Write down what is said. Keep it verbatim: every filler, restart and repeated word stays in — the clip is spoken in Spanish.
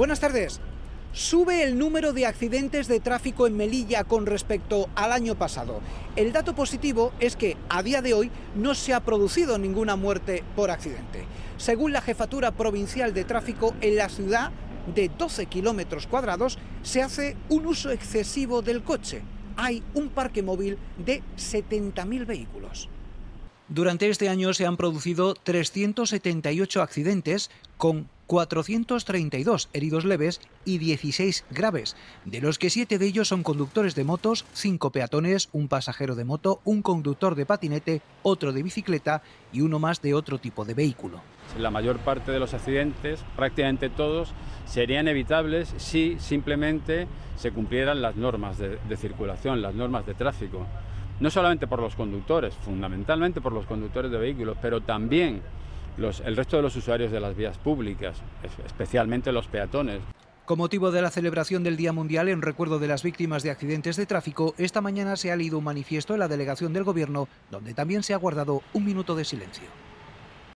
Buenas tardes. Sube el número de accidentes de tráfico en Melilla con respecto al año pasado. El dato positivo es que a día de hoy no se ha producido ninguna muerte por accidente. Según la Jefatura Provincial de Tráfico, en la ciudad de doce kilómetros cuadrados se hace un uso excesivo del coche. Hay un parque móvil de setenta mil vehículos. Durante este año se han producido trescientos setenta y ocho accidentes con cuatrocientos treinta y dos heridos leves y dieciséis graves, de los que siete de ellos son conductores de motos, cinco peatones, un pasajero de moto, un conductor de patinete, otro de bicicleta y uno más de otro tipo de vehículo. La mayor parte de los accidentes, prácticamente todos, serían evitables si simplemente se cumplieran las normas de, de circulación, las normas de tráfico. No solamente por los conductores, fundamentalmente por los conductores de vehículos, pero también Los, el resto de los usuarios de las vías públicas, especialmente los peatones. Con motivo de la celebración del Día Mundial en recuerdo de las víctimas de accidentes de tráfico, esta mañana se ha leído un manifiesto en la delegación del Gobierno, donde también se ha guardado un minuto de silencio.